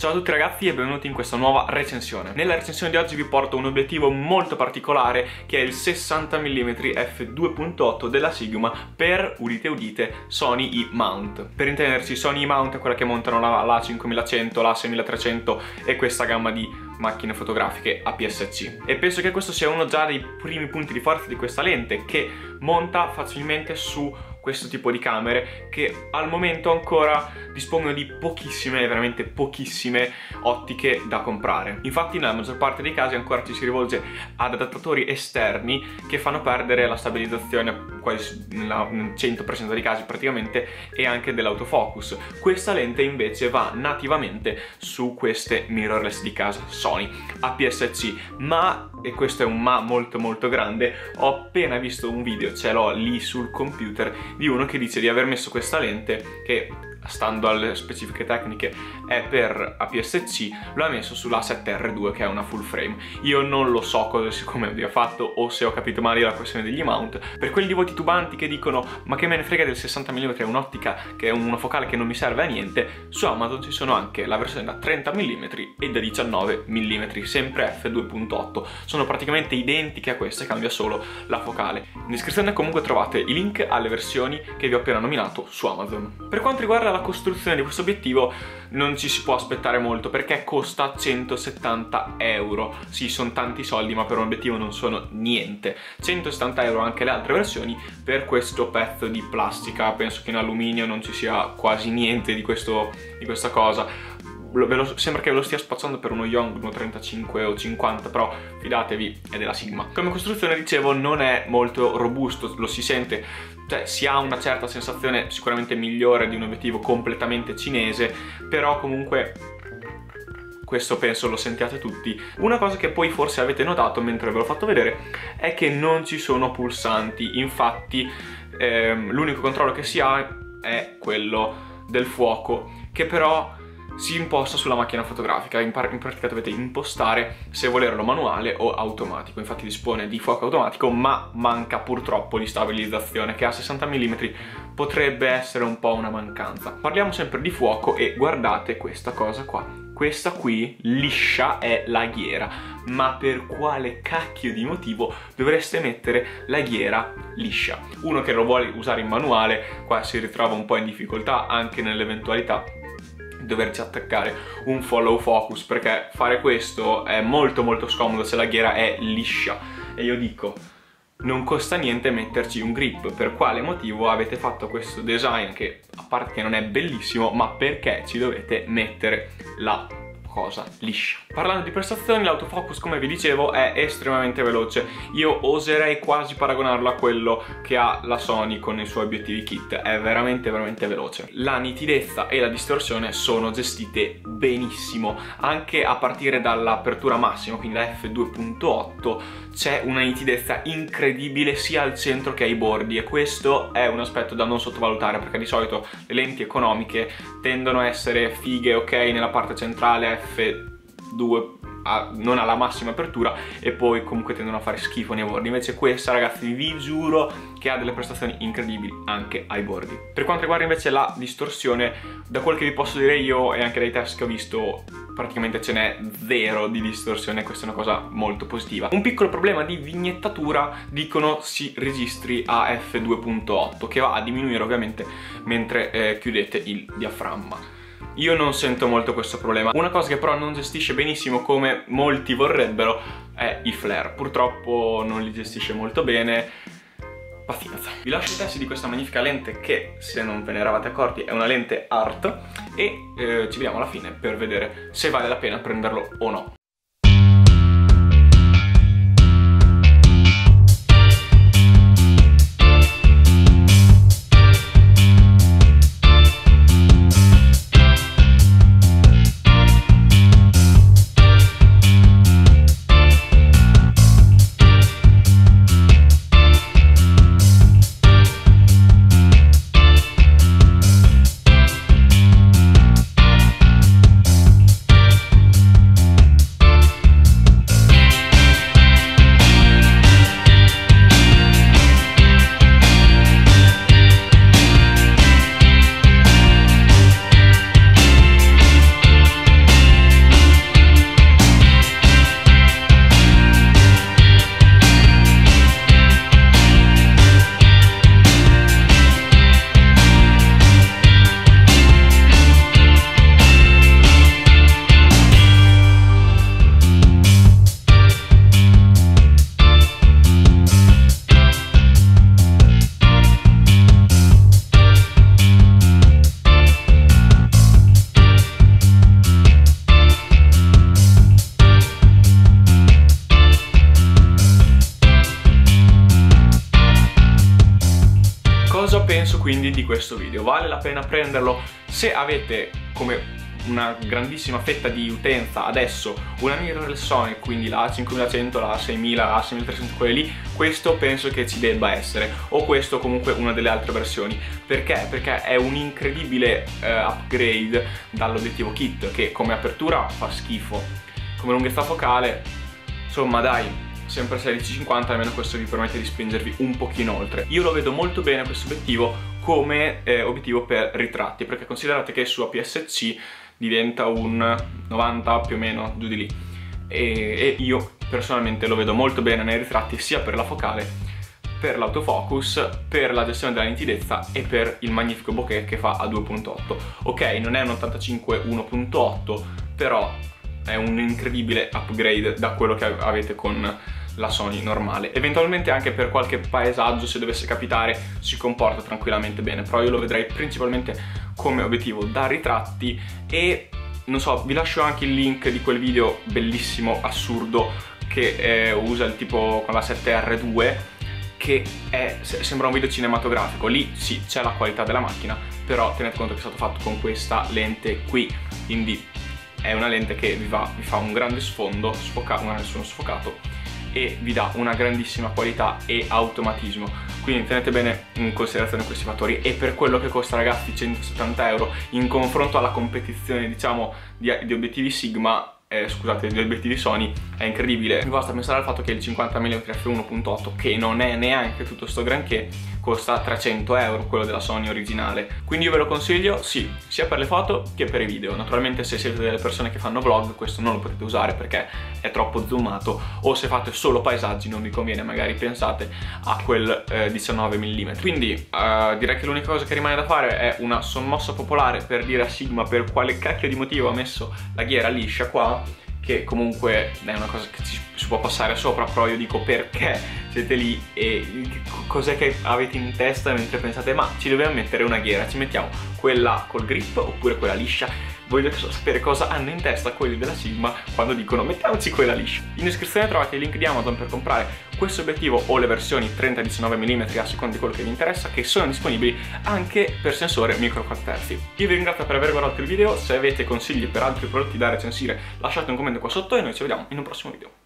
Ciao a tutti ragazzi e benvenuti in questa nuova recensione. Nella recensione di oggi vi porto un obiettivo molto particolare che è il 60 mm f2.8 della Sigma per, udite udite, Sony E-Mount. Per intenderci, Sony E-Mount è quella che montano la 5100, la 6300 e questa gamma di macchine fotografiche APS-C, e penso che questo sia uno già dei primi punti di forza di questa lente, che monta facilmente su questo tipo di camere che al momento ancora dispongono di pochissime, veramente pochissime ottiche da comprare. Infatti nella maggior parte dei casi ancora ci si rivolge ad adattatori esterni che fanno perdere la stabilizzazione quasi nel 100% dei casi praticamente, e anche dell'autofocus. Questa lente invece va nativamente su queste mirrorless di casa Sony APS-C, ma, e questo è un ma molto molto grande, ho appena visto un video, ce l'ho lì sul computer, di uno che dice di aver messo questa lente che, stando alle specifiche tecniche, è per APS-C, lo ha messo sulla 7R2 che è una full frame. Io non lo so cosa siccome abbia fatto, o se ho capito male la questione degli mount. Per quelli di voi titubanti che dicono ma che me ne frega del 60 mm, è un'ottica, che è una focale che non mi serve a niente, su Amazon ci sono anche la versione da 30 mm e da 19 mm, sempre f2.8, sono praticamente identiche a queste, cambia solo la focale. In descrizione comunque trovate i link alle versioni che vi ho appena nominato su Amazon. Per quanto riguarda la costruzione di questo obiettivo non ci si può aspettare molto perché costa 170 euro. Sì, sono tanti soldi, ma per un obiettivo non sono niente. 170 euro anche le altre versioni per questo pezzo di plastica. Penso che in alluminio non ci sia quasi niente di questa cosa. Sembra che ve lo stia spacciando per uno Yong, uno 35 o 50, però fidatevi, è della Sigma. Come costruzione, dicevo, non è molto robusto, lo si sente, cioè si ha una certa sensazione sicuramente migliore di un obiettivo completamente cinese, però comunque questo penso lo sentiate tutti. Una cosa che poi forse avete notato mentre ve l'ho fatto vedere è che non ci sono pulsanti, infatti l'unico controllo che si ha è quello del fuoco, che però si imposta sulla macchina fotografica. In pratica dovete impostare se volerlo manuale o automatico. Infatti dispone di fuoco automatico, ma manca purtroppo di stabilizzazione, che a 60 mm potrebbe essere un po' una mancanza. Parliamo sempre di fuoco e guardate questa cosa qua. Questa qui liscia è la ghiera, ma per quale cacchio di motivo dovreste mettere la ghiera liscia? Uno che lo vuole usare in manuale qua si ritrova un po' in difficoltà, anche nell'eventualità doverci attaccare un follow focus, perché fare questo è molto molto scomodo se la ghiera è liscia. E io dico, non costa niente metterci un grip, per quale motivo avete fatto questo design che, a parte che non è bellissimo, ma perché ci dovete mettere la cosa liscia? Parlando di prestazioni, l'autofocus, come vi dicevo, è estremamente veloce. Io oserei quasi paragonarlo a quello che ha la Sony con i suoi obiettivi kit, è veramente veramente veloce. La nitidezza e la distorsione sono gestite benissimo, anche a partire dall'apertura massima, quindi la f2.8, c'è una nitidezza incredibile sia al centro che ai bordi, e questo è un aspetto da non sottovalutare, perché di solito le lenti economiche tendono a essere fighe, ok, nella parte centrale f2 non ha la massima apertura, e poi comunque tendono a fare schifo nei bordi. Invece questa, ragazzi, vi giuro che ha delle prestazioni incredibili anche ai bordi. Per quanto riguarda invece la distorsione, da quel che vi posso dire io e anche dai test che ho visto, praticamente ce n'è zero di distorsione, questa è una cosa molto positiva. Un piccolo problema di vignettatura, dicono si registri a f2.8, che va a diminuire ovviamente mentre chiudete il diaframma. Io non sento molto questo problema. Una cosa che però non gestisce benissimo, come molti vorrebbero, è i flare. Purtroppo non li gestisce molto bene. Pazienza. Vi lascio i testi di questa magnifica lente che, se non ve ne eravate accorti, è una lente art, e ci vediamo alla fine per vedere se vale la pena prenderlo o no. quindi di questo video. Vale la pena prenderlo se avete, come una grandissima fetta di utenza adesso, una mirrorless Sony, quindi la A5100, la A6000, la A6300, quelle lì. Questo penso che ci debba essere, o questo comunque una delle altre versioni. Perché? Perché è un incredibile upgrade dall'obiettivo kit, che come apertura fa schifo, come lunghezza focale, insomma dai, sempre 16-50, almeno questo vi permette di spingervi un pochino oltre. Io lo vedo molto bene questo obiettivo come obiettivo per ritratti, perché considerate che su APS-C diventa un 90 più o meno, giù di lì, e io personalmente lo vedo molto bene nei ritratti, sia per la focale, per l'autofocus, per la gestione della nitidezza e per il magnifico bokeh che fa a 2.8. ok, non è un 85 1.8, però è un incredibile upgrade da quello che avete con la Sony normale. Eventualmente anche per qualche paesaggio, se dovesse capitare, si comporta tranquillamente bene, però io lo vedrei principalmente come obiettivo da ritratti. E non so, vi lascio anche il link di quel video bellissimo, assurdo, che usa il tipo con la 7R2, che è, sembra un video cinematografico. Lì sì, c'è la qualità della macchina, però tenete conto che è stato fatto con questa lente qui, quindi è una lente che vi fa un grande sfondo sfocato e vi dà una grandissima qualità e automatismo. Quindi tenete bene in considerazione questi fattori. E per quello che costa, ragazzi, 170 euro, in confronto alla competizione, diciamo, di obiettivi Sigma, scusate, di obiettivi Sony, è incredibile. Mi basta pensare al fatto che il 50mm f1.8, che non è neanche tutto sto granché, costa 300 euro, quello della Sony originale. Quindi io ve lo consiglio, sì, sia per le foto che per i video. Naturalmente se siete delle persone che fanno vlog, questo non lo potete usare perché è troppo zoomato, o se fate solo paesaggi non vi conviene, magari pensate a quel 19mm. Quindi direi che l'unica cosa che rimane da fare è una sommossa popolare per dire a Sigma per quale cacchio di motivo ha messo la ghiera liscia qua, che comunque è una cosa che si può passare sopra, però io dico: perché siete lì e cos'è che avete in testa mentre pensate ma ci dobbiamo mettere una ghiera, ci mettiamo quella col grip oppure quella liscia? Voglio sapere cosa hanno in testa quelli della Sigma quando dicono mettiamoci quella liscia. In descrizione trovate il link di Amazon per comprare questo obiettivo o le versioni 30-19mm, a seconda di quello che vi interessa, che sono disponibili anche per sensore micro 4/3. Io vi ringrazio per aver guardato il video. Se avete consigli per altri prodotti da recensire, lasciate un commento qua sotto e noi ci vediamo in un prossimo video.